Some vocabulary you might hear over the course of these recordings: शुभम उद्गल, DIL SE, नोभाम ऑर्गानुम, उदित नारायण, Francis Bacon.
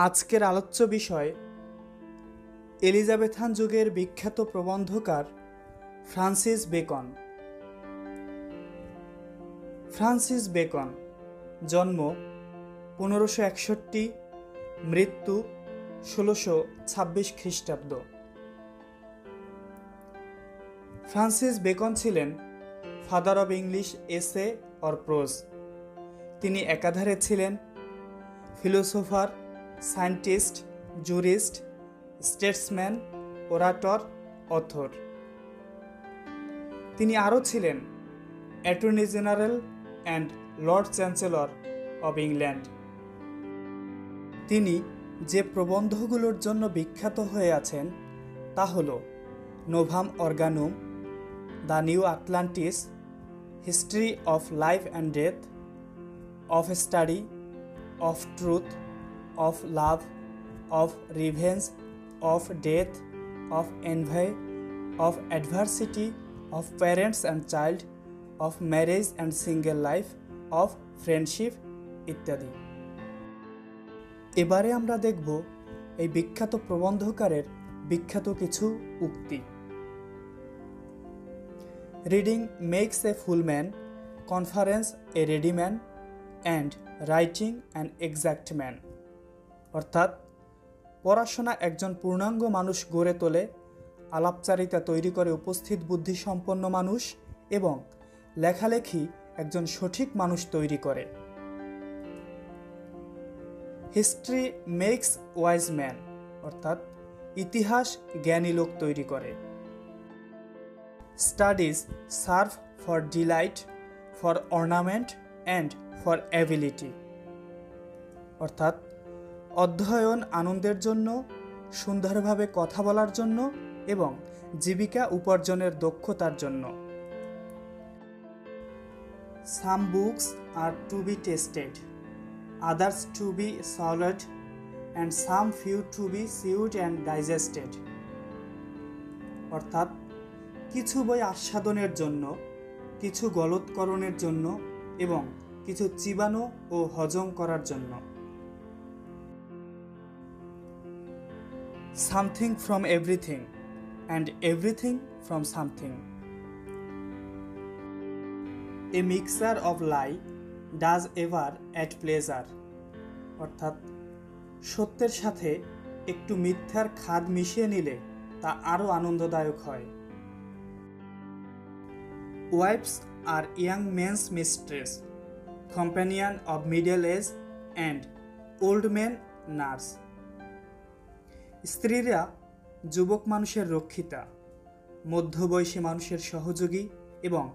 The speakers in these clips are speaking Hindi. आजकेर आलोच्य विषय एलिजाबेथान जुगेर विख्यात प्रबंधकार फ्रांसिस बेकन। फ्रांसिस बेकन जन्म 1561, मृत्यु 1626 ख्रीष्टाब्द। फ्रांसिस बेकन छिलेन फादार अफ इंग्लिश एसे और प्रोज। तिनी एकाधारे छिलेन philosopher, scientist, jurist, statesman, orator, author. तिनी आरो छिलेन attorney general and lord chancellor of England. तिनी जे प्रबंधगुलोर जन्य विख्यात हये आछेन ता हलो नोभाम ऑर्गानुम, the new Atlantis, history of life and death, of study, of truth, of love, of revenge, of death, of envy, of adversity, of parents and child, of marriage and single life, of friendship इत्यादि। एबारे आमरा देखबो एई बिख्यात प्रबंधकारेर बिख्यात किछु उक्ति। Reading makes a full man, conference a ready man and writing an exact man. अर्थात पढ़ाशोना एकजन पूर्णांग मानुष गड़े तोले, आलापचारिता तैरी करे उपस्थित बुद्धिसम्पन्न मानुष एवं लेखालेखी एकजन सठिक मानुष तैरी करे। हिस्ट्री मेक्स वाइज मैन, अर्थात इतिहास ज्ञानी लोक तैरी करे। Studies serve for delight, for ornament and for ability. अर्थात अध्ययन आनंदेर जन्य, सुंदरभावे कथा बलार जन्य एवं जीविका उपार्जनेर दक्षतार जन्य। Some books are to be tested, others to be swallowed, and some few to be chewed and digested. अर्थात किछु बई आस्वादनेर जन्य, किछु गलतकरणेर जन्य एवं किछु चिबानो ओ हजम करार जन्य। Something from everything and everything from something. A mixture of lie does ever at pleasure. अर्थात सत्येर साथे एकटू मिथ्यार खाद मिशिए निले ता आरो आनंददायक हय। Wives are young men's mistress, companion of middle age and old men nurse. स्त्रीरा युवक मानुषेर रक्षिता, मध्य बयसी मानुषेर सहयोगी एवं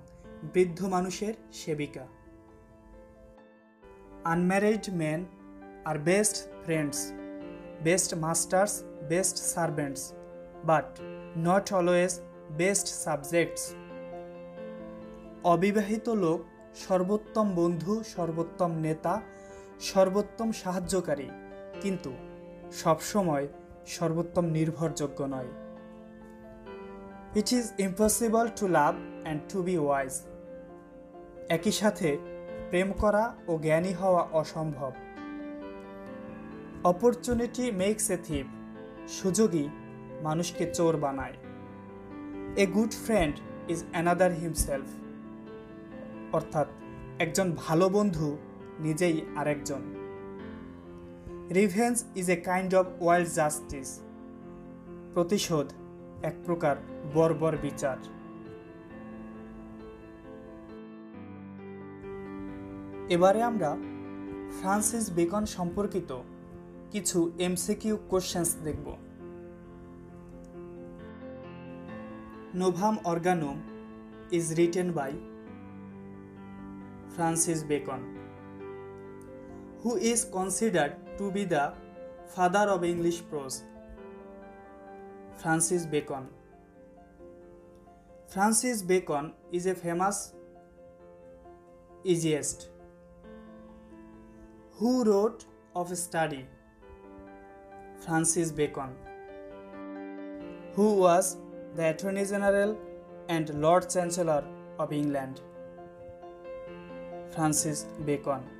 वृद्ध मानुषेर सेविका। Unmarried men are best friends, best masters, best servants, but not always best subjects. अविवाहित लोक सर्वोत्तम बंधु, सर्वोत्तम नेता, सर्वोत्तम सहाय्यकारी, किन्तु सब समय सर्वोत्तम निर्भरयोग्य नय। It is impossible to love and to be wise. एक ही साथे प्रेम करा और ज्ञानी हवा असम्भव। अपरचुनिटी मेक्स ए थीप, सुजोगी मानुष के चोर बनाए। A good friend is another himself. अर्थात एकजन भालो बंधु निजेई आरेकजन। Revenge is a kind of wild justice, प्रतिशोध एक प्रकार बर्बर विचार। एबारे आमरा फ्रांसिस बेकन सम्पर्कित किछु एमसीक्यू क्वेश्चन्स देखब। नोभाम ऑर्गानुम is written by Francis Bacon, who is considered to be the father of English prose. Francis Bacon is a famous essayist who wrote of study. Francis Bacon, who was the Attorney General and Lord Chancellor of England. Francis Bacon.